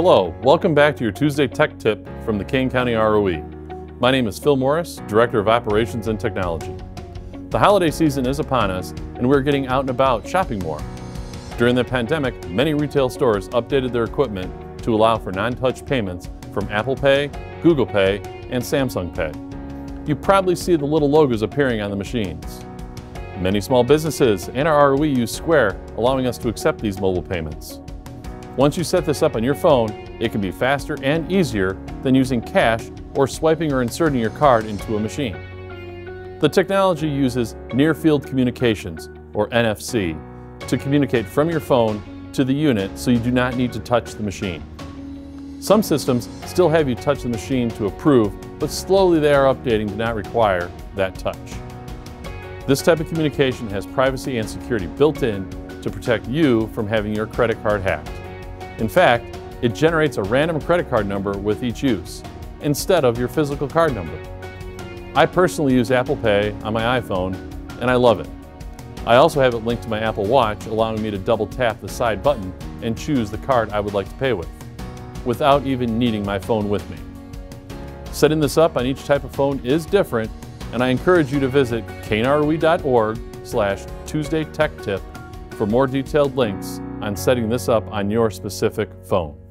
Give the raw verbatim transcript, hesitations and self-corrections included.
Hello, welcome back to your Tuesday Tech Tip from the Kane County R O E. My name is Phil Morris, Director of Operations and Technology. The holiday season is upon us and we're getting out and about shopping more. During the pandemic, many retail stores updated their equipment to allow for non-touch payments from Apple Pay, Google Pay, and Samsung Pay. You probably see the little logos appearing on the machines. Many small businesses and our R O E use Square, allowing us to accept these mobile payments. Once you set this up on your phone, it can be faster and easier than using cash or swiping or inserting your card into a machine. The technology uses Near Field Communications, or N F C, to communicate from your phone to the unit so you do not need to touch the machine. Some systems still have you touch the machine to approve, but slowly they are updating to not require that touch. This type of communication has privacy and security built in to protect you from having your credit card hacked. In fact, it generates a random credit card number with each use, instead of your physical card number. I personally use Apple Pay on my iPhone, and I love it. I also have it linked to my Apple Watch, allowing me to double tap the side button and choose the card I would like to pay with, without even needing my phone with me. Setting this up on each type of phone is different, and I encourage you to visit kaneroe dot org slash Tuesday Tech Tip for more detailed links on setting this up on your specific phone.